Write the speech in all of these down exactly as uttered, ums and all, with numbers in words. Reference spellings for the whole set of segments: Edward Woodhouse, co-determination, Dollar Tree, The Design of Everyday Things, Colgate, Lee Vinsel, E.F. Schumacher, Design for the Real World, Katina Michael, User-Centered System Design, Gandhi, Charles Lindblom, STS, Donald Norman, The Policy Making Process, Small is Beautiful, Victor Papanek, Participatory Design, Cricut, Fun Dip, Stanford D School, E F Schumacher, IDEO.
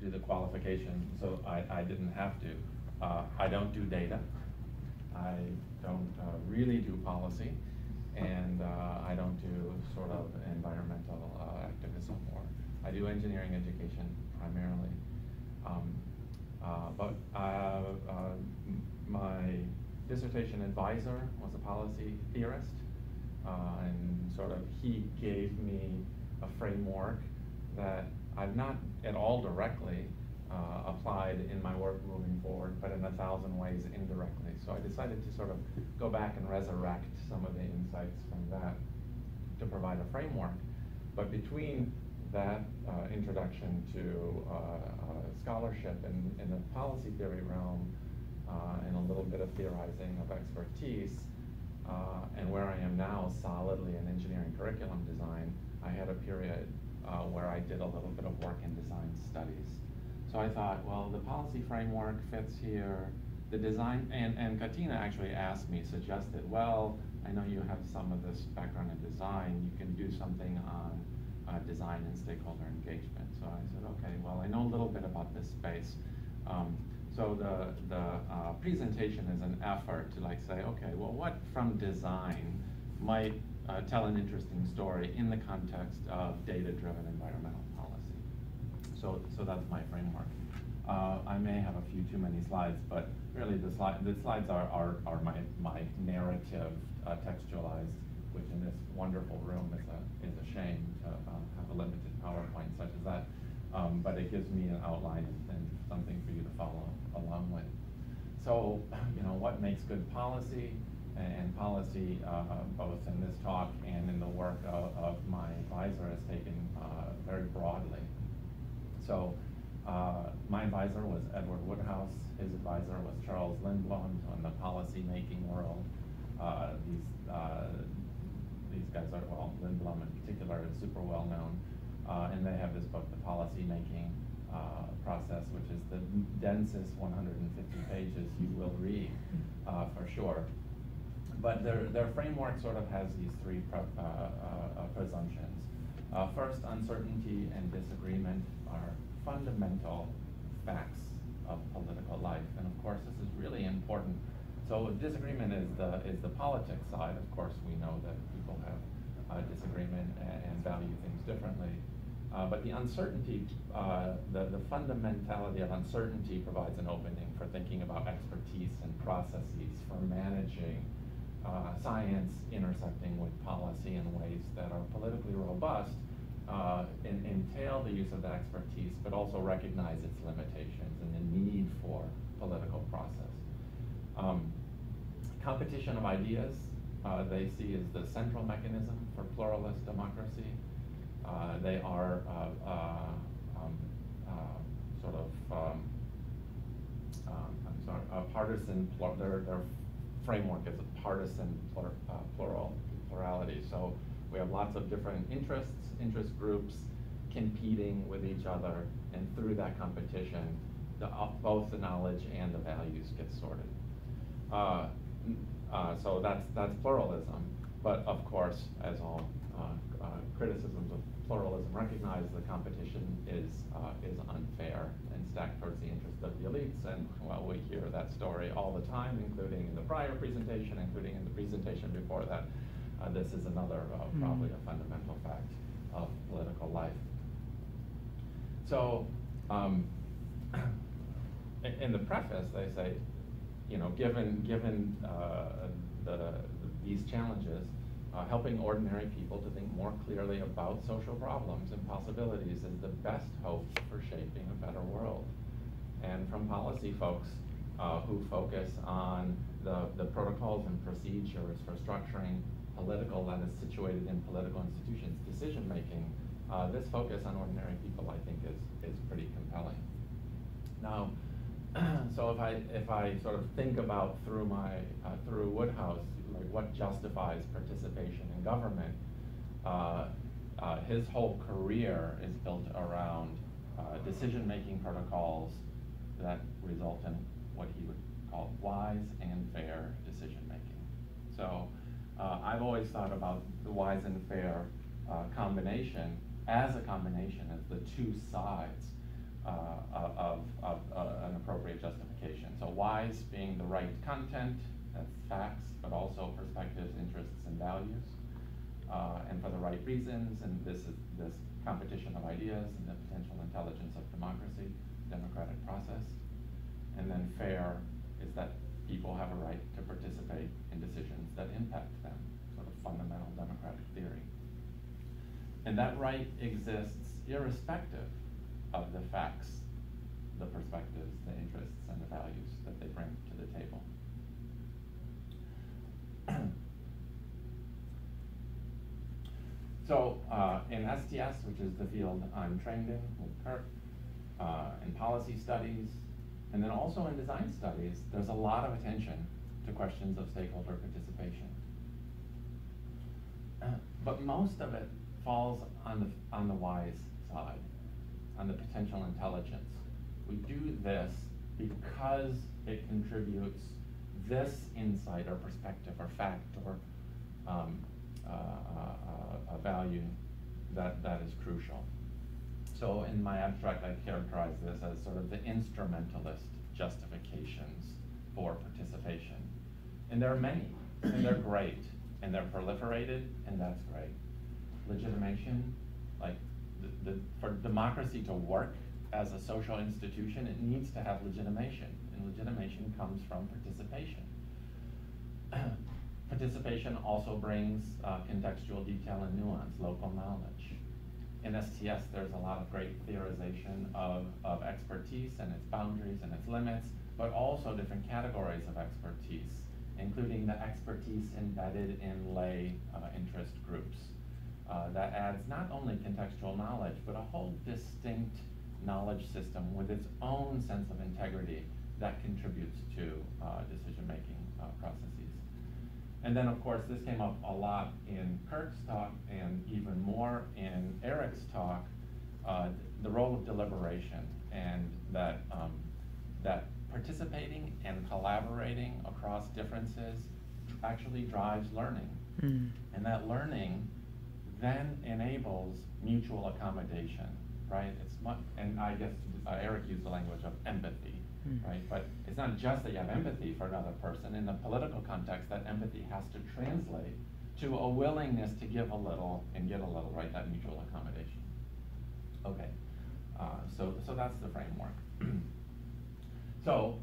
do the qualification, so I, I didn't have to. Uh, I don't do data. I don't uh, really do policy. And uh, I don't do sort of environmental uh, activism, or I do engineering education primarily. Um, uh, but uh, uh, my dissertation advisor was a policy theorist, uh, and sort of he gave me a framework that I've not at all directly uh, applied in my work moving forward, but in a thousand ways indirectly. So I decided to sort of go back and resurrect some of the insights from that to provide a framework. But between that uh, introduction to uh, uh, scholarship in, in the policy theory realm uh, and a little bit of theorizing of expertise, uh, and where I am now solidly in engineering curriculum design, I had a period uh, where I did a little bit of work in design studies. So I thought, well, the policy framework fits here. The design, and, and Katina actually asked me, suggested, well, I know you have some of this background in design, you can do something on uh, design and stakeholder engagement. So I said, okay, well, I know a little bit about this space. Um, so the, the uh, presentation is an effort to like say, okay, well, what from design might uh, tell an interesting story in the context of data-driven environmental policy? So, so that's my framework. Uh, I may have a few too many slides, but really the, sli the slides are, are, are my, my narrative uh, textualized, which in this wonderful room is a, is a shame to uh, have a limited PowerPoint such as that. Um, but it gives me an outline and something for you to follow along with. So, you know, what makes good policy? And policy, uh, both in this talk and in the work of, of my advisor, has taken uh, very broadly. So, Uh, my advisor was Edward Woodhouse. His advisor was Charles Lindblom. So in the policy-making world, uh, these uh, these guys are, well, Lindblom in particular is super well known, uh, and they have this book, The Policy Making uh, Process, which is the densest one hundred fifty pages you will read uh, for sure. But their their framework sort of has these three pre uh, uh, presumptions. Uh, first, uncertainty and disagreement are fundamental facts of political life, and of course this is really important. So disagreement is the is the politics side. Of course we know that people have uh, disagreement and, and value things differently, uh, but the uncertainty, uh, the the fundamentality of uncertainty provides an opening for thinking about expertise and processes for managing uh, science intersecting with policy in ways that are politically robust. Uh, in, entail the use of that expertise, but also recognize its limitations and the need for political process. Um, competition of ideas, uh, they see as the central mechanism for pluralist democracy. Uh, they are uh, uh, um, uh, sort of, um, um, I'm sorry, uh, partisan, their, their framework is a partisan plur uh, plural, plurality. So we have lots of different interests, interest groups competing with each other, and through that competition, the, uh, both the knowledge and the values get sorted. Uh, uh, so that's, that's pluralism. But of course, as all uh, uh, criticisms of pluralism recognize, the competition is, uh, is unfair and stacked towards the interests of the elites. And well, we hear that story all the time, including in the prior presentation, including in the presentation before that. Uh, this is another uh, probably a fundamental fact of political life. So um, in the preface, they say, you know, given, given uh, the, these challenges, uh, helping ordinary people to think more clearly about social problems and possibilities is the best hope for shaping a better world. And from policy folks uh, who focus on the, the protocols and procedures for structuring political that is situated in political institutions, decision making, uh, this focus on ordinary people I think is, is pretty compelling. Now, so if I, if I sort of think about through my, uh, through Woodhouse, like what justifies participation in government, uh, uh, his whole career is built around uh, decision making protocols that result in what he would call wise and fair decision making. So, Uh, I've always thought about the wise and fair uh, combination as a combination, as the two sides uh, justification. So whys being the right content, that's facts, but also perspectives, interests, and values, uh, and for the right reasons, and this is this competition of ideas and the potential intelligence of democracy, democratic process. And then fair is that people have a right to participate in decisions that impact them, sort of fundamental democratic theory. And that right exists irrespective of the facts, the perspectives, the interests, and the values that they bring to the table. So uh, in S T S, which is the field I'm trained in with Kurt, uh, in policy studies, and then also in design studies, there's a lot of attention to questions of stakeholder participation. But most of it falls on the, on the wise side, on the potential intelligence. We do this because it contributes this insight or perspective or fact or um, uh, uh, a value that, that is crucial. So in my abstract, I characterize this as sort of the instrumentalist justifications for participation. And there are many, and they're great, and they're proliferated, and that's great. Legitimation, like the, the, for democracy to work as a social institution, it needs to have legitimation, and legitimation comes from participation. Participation also brings uh, contextual detail and nuance, local knowledge. In S T S, there's a lot of great theorization of, of expertise and its boundaries and its limits, but also different categories of expertise, including the expertise embedded in lay uh, interest groups. Uh, that adds not only contextual knowledge, but a whole distinct knowledge system with its own sense of integrity that contributes to uh, decision-making uh, processes. And then, of course, this came up a lot in Kirk's talk and even more in Eric's talk, uh, the role of deliberation, and that, um, that participating and collaborating across differences actually drives learning. Mm. And that learning then enables mutual accommodation, right? It's much, and I guess uh, Eric used the language of empathy. Right? But it's not just that you have empathy for another person. In the political context, that empathy has to translate to a willingness to give a little and get a little, right? That mutual accommodation. Okay, uh, so, so that's the framework. So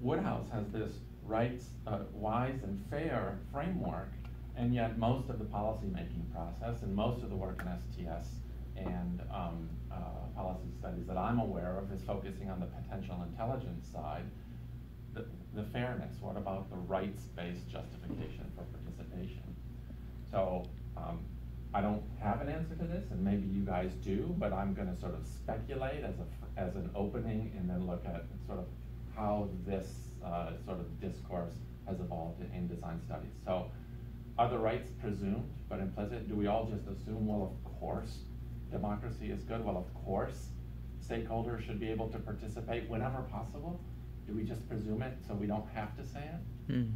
Woodhouse has this rights, uh, wise and fair framework, and yet most of the policy-making process and most of the work in S T S and um, uh, policy studies that I'm aware of is focusing on the potential intelligence side, the, the fairness, what about the rights-based justification for participation? So um, I don't have an answer to this, and maybe you guys do, but I'm gonna sort of speculate as, a, as an opening and then look at sort of how this uh, sort of discourse has evolved in design studies. So are the rights presumed but implicit? Do we all just assume, well, of course, democracy is good? Well, of course, stakeholders should be able to participate whenever possible. Do we just presume it so we don't have to say it? Mm.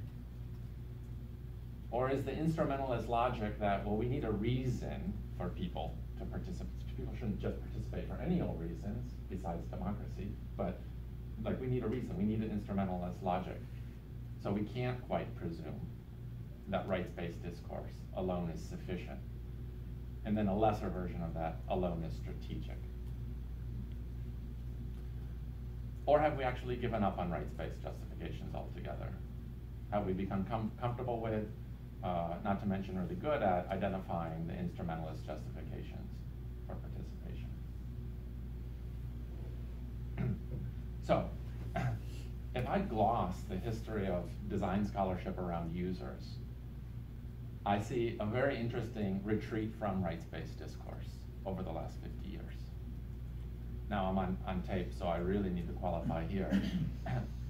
Or is the instrumentalist logic that, well, we need a reason for people to participate. People shouldn't just participate for any old reasons besides democracy, but like we need a reason. We need an instrumentalist logic. So we can't quite presume that rights-based discourse alone is sufficient. And then a lesser version of that alone is strategic. Or have we actually given up on rights-based justifications altogether? Have we become com comfortable with, uh, not to mention really good at, identifying the instrumentalist justifications for participation? So, if I gloss the history of design scholarship around users, I see a very interesting retreat from rights-based discourse over the last fifty years. Now I'm on, on tape, so I really need to qualify here.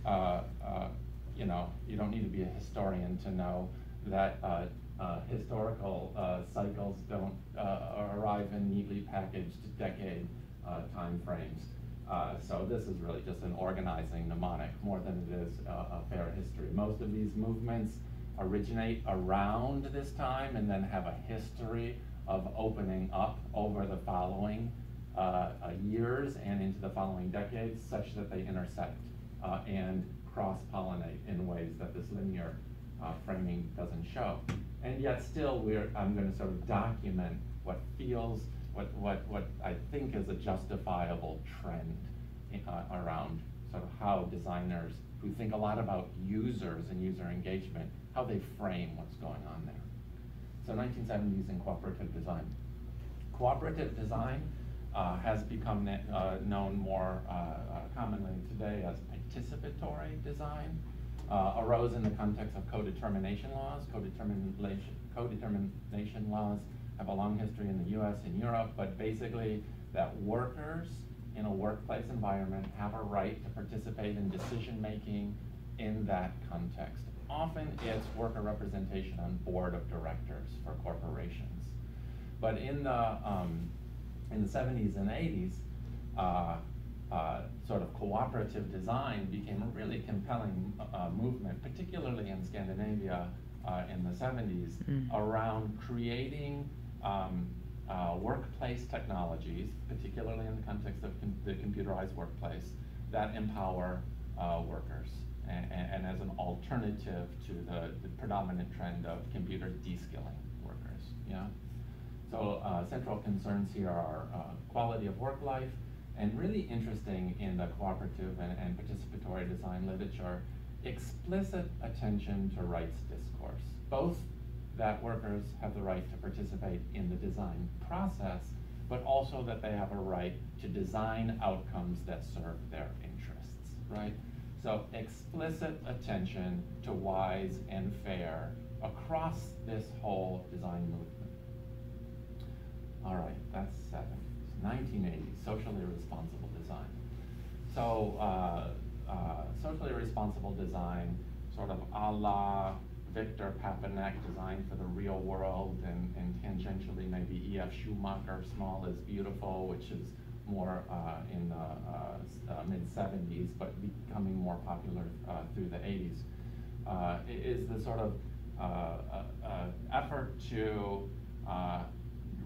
uh, uh, you know, you don't need to be a historian to know that uh, uh, historical uh, cycles don't uh, arrive in neatly packaged decade uh, time frames. Uh, so this is really just an organizing mnemonic more than it is uh, a fair history. Most of these movements originate around this time and then have a history of opening up over the following uh, years and into the following decades such that they intersect uh, and cross-pollinate in ways that this linear uh, framing doesn't show. And yet still we're, I'm going to sort of document what feels, what, what, what I think is a justifiable trend uh, around sort of how designers who think a lot about users and user engagement, how they frame what's going on there. So nineteen seventies in cooperative design. Cooperative design uh, has become uh, known more uh, uh, commonly today as participatory design. Uh, arose in the context of co-determination laws. Co-determination, co-determination laws have a long history in the U S and Europe, but basically that workers in a workplace environment have a right to participate in decision-making in that context. Often it's worker representation on board of directors for corporations. But in the, um, in the seventies and eighties, uh, uh, sort of cooperative design became a really compelling uh, movement, particularly in Scandinavia uh, in the seventies, mm. around creating um, uh, workplace technologies, particularly in the context of com the computerized workplace, that empower uh, workers. And, and as an alternative to the, the predominant trend of computer de-skilling workers. Yeah? So uh, central concerns here are uh, quality of work life, and really interesting in the cooperative and, and participatory design literature, explicit attention to rights discourse, both that workers have the right to participate in the design process, but also that they have a right to design outcomes that serve their interests, right? So explicit attention to wise and fair across this whole design movement. All right, that's seventies. nineteen eighties, socially responsible design. So uh, uh, socially responsible design, sort of a la Victor Papanek, Design for the Real World, and, and tangentially maybe E F Schumacher, Small is Beautiful, which is more uh, in the uh, uh, mid seventies, but becoming more popular uh, through the eighties, uh, is the sort of uh, uh, uh, effort to uh,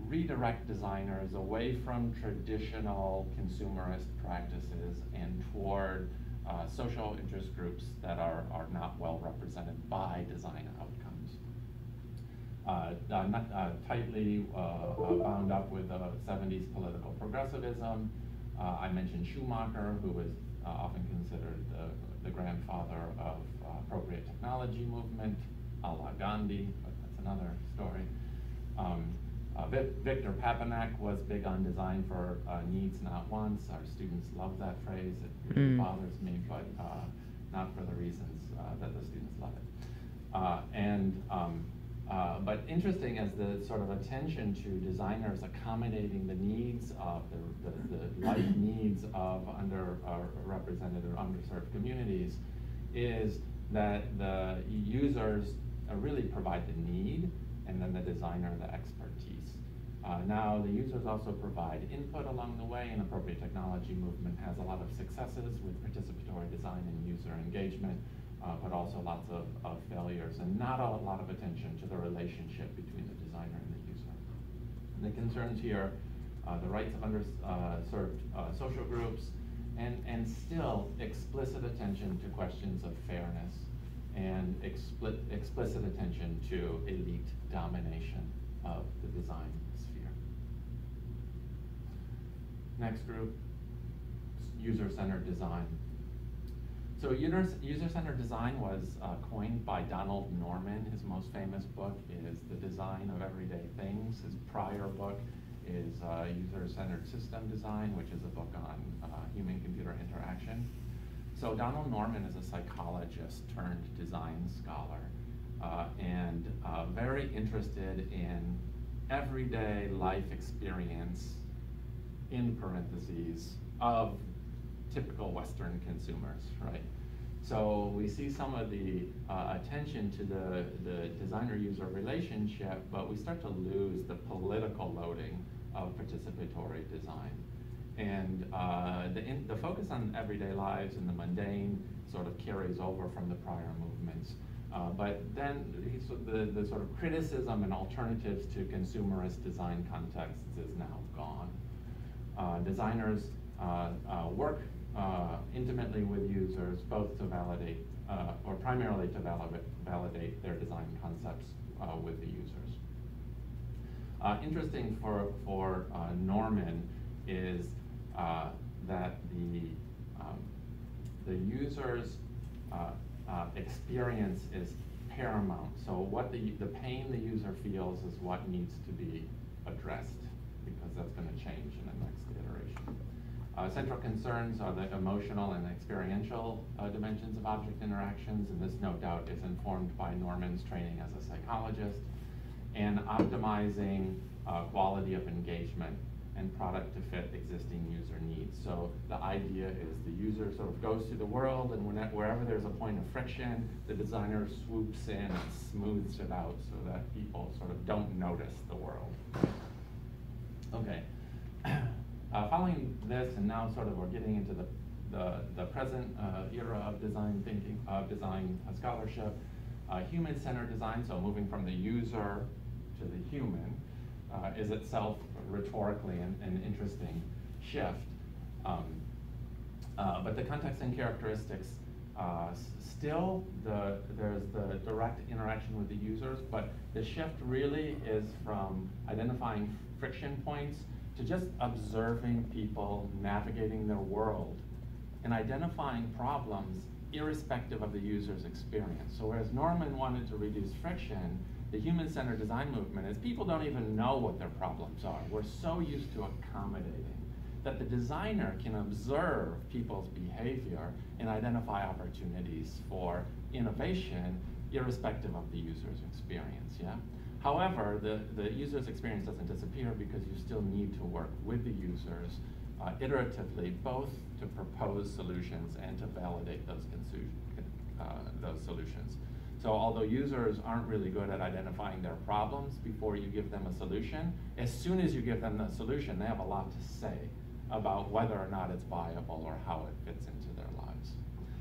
redirect designers away from traditional consumerist practices and toward uh, social interest groups that are, are not well represented by design outcomes. Uh, not, uh, tightly uh, uh, bound up with uh, seventies political progressivism. Uh, I mentioned Schumacher, who was uh, often considered uh, the grandfather of uh, appropriate technology movement, a la Gandhi, but that's another story. Um, uh, Victor Papanek was big on design for uh, needs, not wants. Our students love that phrase. It really mm. bothers me, but uh, not for the reasons uh, that the students love it. Uh, and um, Uh, but interesting as the sort of attention to designers accommodating the needs of the, the, the life needs of underrepresented uh, or underserved communities is that the users uh, really provide the need and then the designer the expertise. Uh, now the users also provide input along the way, and appropriate technology movement has a lot of successes with participatory design and user engagement. Uh, but also lots of, of failures, and not a lot of attention to the relationship between the designer and the user. And the concerns here, uh, the rights of underserved uh, uh, social groups, and, and still explicit attention to questions of fairness, and expli explicit attention to elite domination of the design sphere. Next group, user-centered design. So user-centered design was uh, coined by Donald Norman. His most famous book is The Design of Everyday Things. His prior book is uh, User-Centered System Design, which is a book on uh, human-computer interaction. So Donald Norman is a psychologist turned design scholar uh, and uh, very interested in everyday life experience, in parentheses, of typical Western consumers, right? So we see some of the uh, attention to the, the designer-user relationship, but we start to lose the political loading of participatory design. And uh, the, in, the focus on everyday lives and the mundane sort of carries over from the prior movements. Uh, but then the, the sort of criticism and alternatives to consumerist design contexts is now gone. Uh, designers Uh, uh, work uh, intimately with users, both to validate, uh, or primarily to validate, validate their design concepts uh, with the users. Uh, interesting for, for uh, Norman is uh, that the, um, the user's uh, uh, experience is paramount. So what the, the pain the user feels is what needs to be addressed, because that's going to change in the next iteration. Uh, central concerns are the emotional and experiential uh, dimensions of object interactions, and this no doubt is informed by Norman's training as a psychologist, and optimizing uh, quality of engagement and product to fit existing user needs. So the idea is the user sort of goes through the world, and when it, wherever there's a point of friction, the designer swoops in and smooths it out so that people sort of don't notice the world. Okay, uh, following this, and now sort of we're getting into the, the, the present uh, era of design thinking, of design scholarship, uh, human-centered design, so moving from the user to the human, Uh, is itself rhetorically an, an interesting shift. Um, uh, but the context and characteristics, uh, still the, there's the direct interaction with the users, but the shift really is from identifying friction points to just observing people navigating their world and identifying problems irrespective of the user's experience. So whereas Norman wanted to reduce friction, the human-centered design movement is people don't even know what their problems are. We're so used to accommodating that the designer can observe people's behavior and identify opportunities for innovation irrespective of the user's experience, yeah? However, the, the user's experience doesn't disappear because you still need to work with the users uh, iteratively, both to propose solutions and to validate those, uh, those solutions. So although users aren't really good at identifying their problems before you give them a solution, as soon as you give them the solution, they have a lot to say about whether or not it's viable or how it fits into their lives.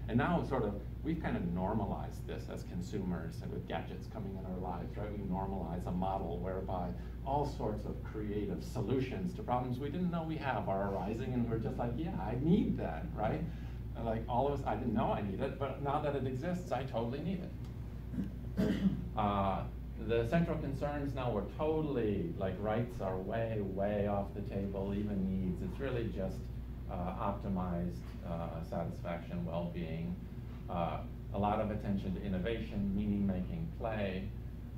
And now sort of, we've kind of normalized this as consumers and with gadgets coming in our lives, right? We normalize a model whereby all sorts of creative solutions to problems we didn't know we have are arising, and we're just like, yeah, I need that, right? Like all of us, I didn't know I need it, but now that it exists, I totally need it. Uh, the central concerns now were totally, like rights are way, way off the table, even needs. It's really just uh, optimized uh, satisfaction, well-being, uh, a lot of attention to innovation, meaning-making, play.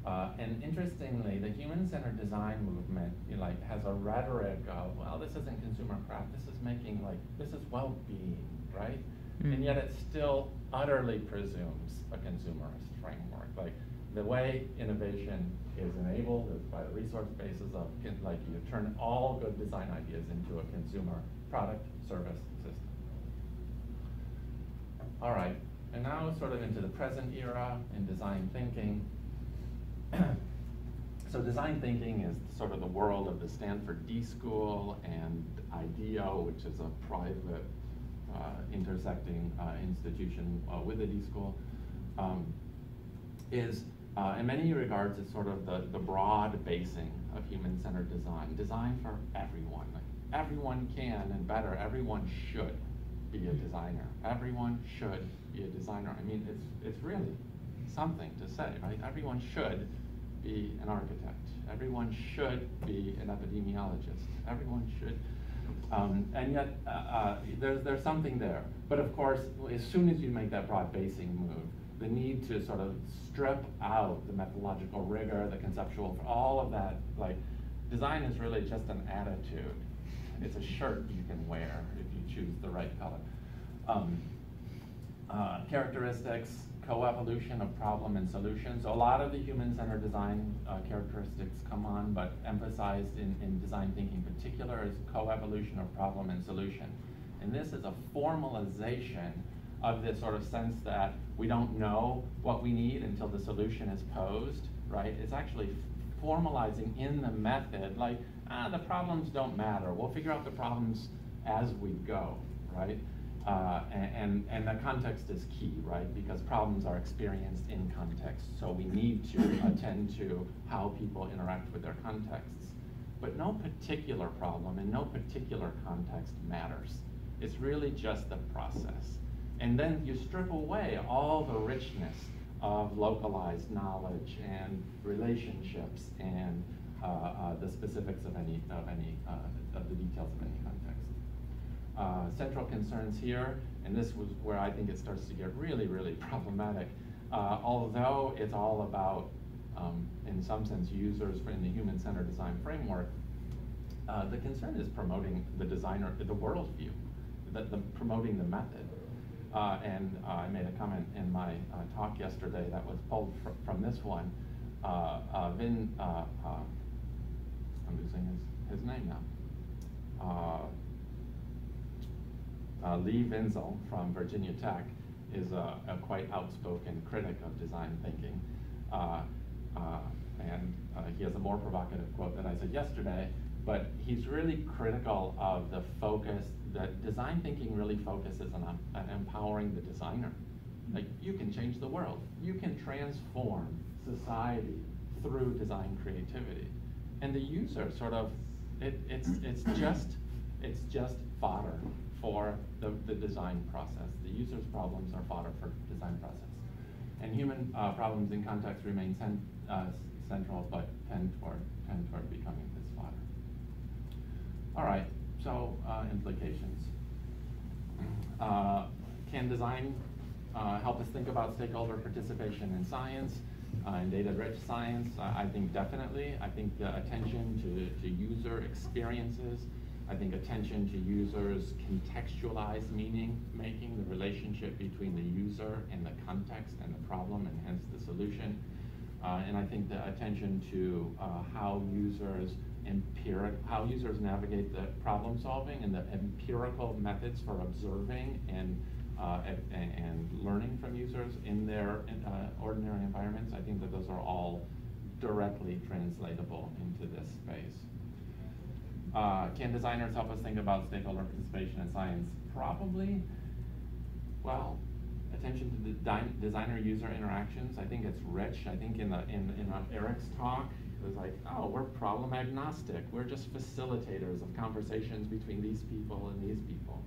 Uh, and interestingly, the human-centered design movement, you know, like has a rhetoric of, well, this isn't consumer crap, this is making, like, this is well-being, right? Mm. And yet it still utterly presumes a consumerist framework. Like the way innovation is enabled is by the resource bases of, like, you turn all good design ideas into a consumer product service system. All right, and now sort of into the present era in design thinking. So design thinking is sort of the world of the Stanford D School and IDEO, which is a private Uh, intersecting uh, institution uh, with the D School, um, is uh, in many regards it's sort of the, the broad basing of human-centered design. Design for everyone. Like everyone can, and better, everyone should be a designer. Everyone should be a designer. I mean, it's, it's really something to say, right? Everyone should be an architect. Everyone should be an epidemiologist. Everyone should. Um, and yet, uh, uh, there's, there's something there. But of course, as soon as you make that broad basing move, the need to sort of strip out the methodological rigor, the conceptual, all of that, like, design is really just an attitude. It's a shirt you can wear if you choose the right color. Um, uh, characteristics, co-evolution of problem and solution. So a lot of the human-centered design uh, characteristics come on, but emphasized in, in design thinking in particular is co-evolution of problem and solution. And this is a formalization of this sort of sense that we don't know what we need until the solution is posed, right? It's actually formalizing in the method, like, ah, the problems don't matter. We'll figure out the problems as we go, right? Uh, and, and the context is key, right? Because problems are experienced in context, so we need to attend to how people interact with their contexts. But no particular problem in no particular context matters. It's really just the process. And then you strip away all the richness of localized knowledge and relationships and uh, uh, the specifics of any, of, any uh, of the details of any context. Uh, central concerns here, and this was where I think it starts to get really, really problematic. Uh, although it's all about, um, in some sense, users in the human-centered design framework, uh, the concern is promoting the designer, the worldview, the, the promoting the method. Uh, and uh, I made a comment in my uh, talk yesterday that was pulled fr from this one. Uh, uh, Vin, uh, uh, I'm losing his, his name now. Uh, uh, Lee Vinsel from Virginia Tech is a, a quite outspoken critic of design thinking. Uh, uh, and uh, he has a more provocative quote that I said yesterday, but he's really critical of the focus that design thinking really focuses on, on empowering the designer. Like, you can change the world. You can transform society through design creativity. And the user sort of, it, it's, it's, just, it's just fodder for the, the design process. The user's problems are fodder for design process. And human uh, problems in context remain cent uh, central, but tend toward, tend toward becoming this fodder. All right. So uh, implications. Uh, can design uh, help us think about stakeholder participation in science, uh, in data-rich science? Uh, I think definitely. I think the attention to, to user experiences, I think attention to users contextualized meaning making, the relationship between the user and the context and the problem and hence the solution. Uh, and I think the attention to uh, how users empiric, how users navigate the problem solving and the empirical methods for observing and uh, and, and learning from users in their uh, ordinary environments. I think that those are all directly translatable into this space. Uh, can designers help us think about stakeholder participation in science? Probably. Well, attention to the designer-user interactions. I think it's rich. I think in the in in Eric's talk, it was like, oh, we're problem agnostic. We're just facilitators of conversations between these people and these people.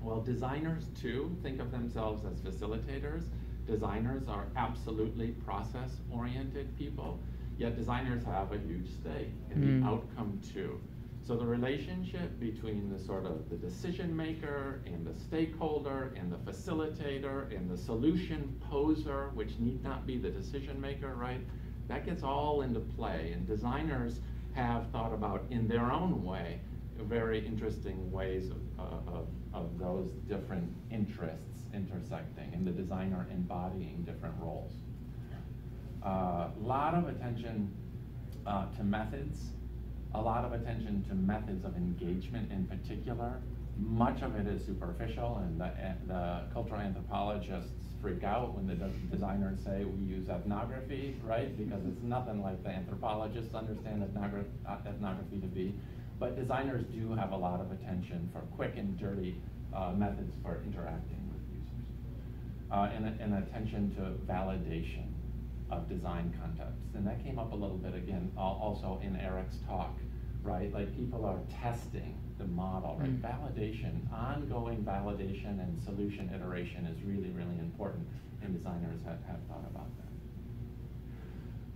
Well, designers too think of themselves as facilitators. Designers are absolutely process-oriented people, yet designers have a huge stake in mm. the outcome too. So the relationship between the sort of the decision maker and the stakeholder and the facilitator and the solution poser, which need not be the decision maker, right? That gets all into play, and designers have thought about, in their own way, very interesting ways of, uh, of, of those different interests intersecting, and the designer embodying different roles. A uh, lot of attention uh, to methods, a lot of attention to methods of engagement in particular. Much of it is superficial, and the, the cultural anthropologists freak out when the de designers say we use ethnography, right? Because it's nothing like the anthropologists understand ethnography, ethnography to be. But designers do have a lot of attention for quick and dirty uh, methods for interacting with users. Uh, and, and attention to validation of design concepts. And that came up a little bit again, also in Eric's talk, right? Like, people are testing the model, right? Validation, ongoing validation and solution iteration is really, really important, and designers have, have thought about that.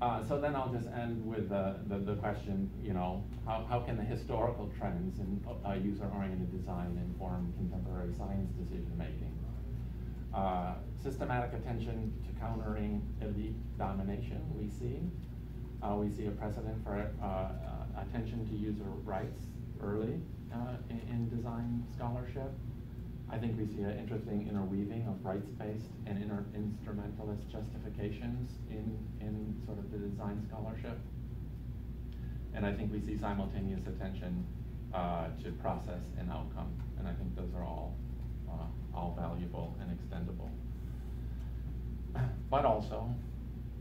Uh, so then I'll just end with uh, the, the question, you know, how, how can the historical trends in uh, user-oriented design inform contemporary science decision-making? Uh, systematic attention to countering elite domination, we see. Uh, we see a precedent for uh, uh, attention to user rights early uh, in, in design scholarship. I think we see an interesting interweaving of rights-based and inter-instrumentalist justifications in, in sort of the design scholarship. And I think we see simultaneous attention uh, to process and outcome. And I think those are all, uh, all valuable and extendable. But also,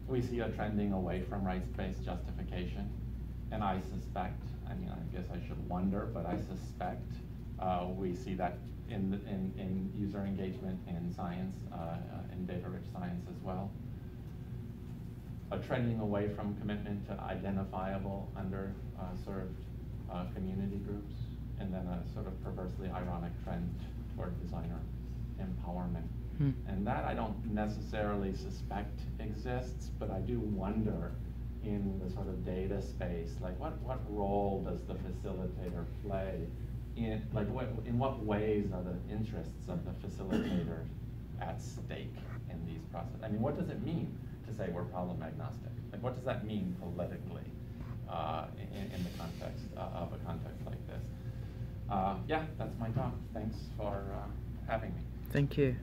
we see a trending away from rights-based justification. And I suspect, I mean, I guess I should wonder, but I suspect uh, we see that in, in, in user engagement in science, uh, in data-rich science as well. A trending away from commitment to identifiable underserved uh, uh, community groups, and then a sort of perversely ironic trend for designer empowerment. Hmm. And that I don't necessarily suspect exists, but I do wonder in the sort of data space, like what, what role does the facilitator play? In, like what, in what ways are the interests of the facilitator at stake in these processes? I mean, what does it mean to say we're problem agnostic? Like what does that mean politically uh, in, in the context uh, of a context like this? Uh, yeah, that's my talk. Thanks for uh, having me. Thank you.